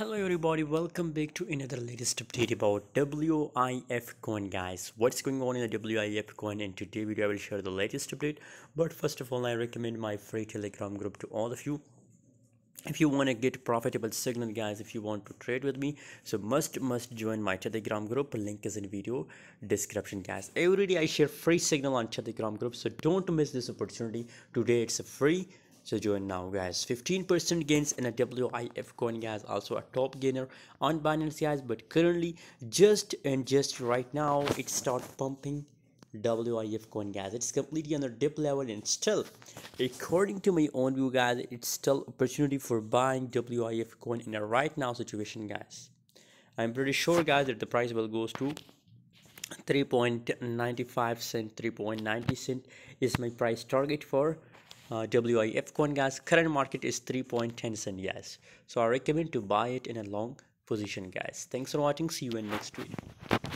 Hello everybody, welcome back to another latest update about WIF coin, guys. What's going on in the WIF coin, and today video I will share the latest update. But first of all, I recommend my free Telegram group to all of you. If you want to get profitable signal, guys, if you want to trade with me, so must join my Telegram group. Link is in video description, guys. Every day I share free signal on Telegram group, so don't miss this opportunity. Today it's free, so join now, guys. 15% gains in a WIF coin, guys. Also a top gainer on Binance, guys. But currently, just right now, it start pumping WIF coin, guys. It's completely on the dip level, and still, according to my own view, guys, it's still opportunity for buying WIF coin in a right now situation, guys. I'm pretty sure, guys, that the price will goes to 3.95 cent, 3.90 cent is my price target for WIF coin, guys. Current market is 3.10 cent, guys. So I recommend to buy it in a long position, guys. Thanks for watching. See you in next video.